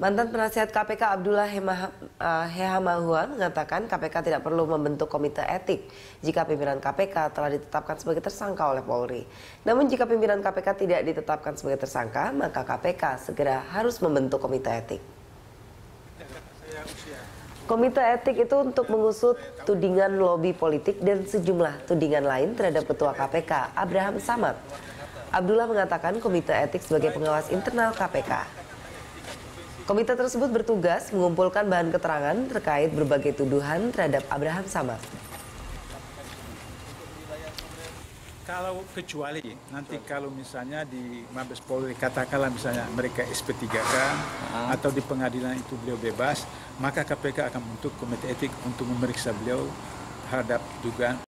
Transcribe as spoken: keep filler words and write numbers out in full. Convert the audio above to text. Mantan penasihat K P K Abdullah Hehamahua mengatakan K P K tidak perlu membentuk komite etik jika pimpinan K P K telah ditetapkan sebagai tersangka oleh Polri. Namun jika pimpinan K P K tidak ditetapkan sebagai tersangka, maka K P K segera harus membentuk komite etik. Komite etik itu untuk mengusut tudingan lobi politik dan sejumlah tudingan lain terhadap Ketua K P K Abraham Samad. Abdullah mengatakan komite etik sebagai pengawas internal K P K. Komite tersebut bertugas mengumpulkan bahan keterangan terkait berbagai tuduhan terhadap Abraham Samad. Kalau kecuali nanti kalau misalnya di Mabes Polri katakanlah misalnya mereka S P tiga K atau di pengadilan itu beliau bebas, maka K P K akan membentuk komite etik untuk memeriksa beliau terhadap dugaan.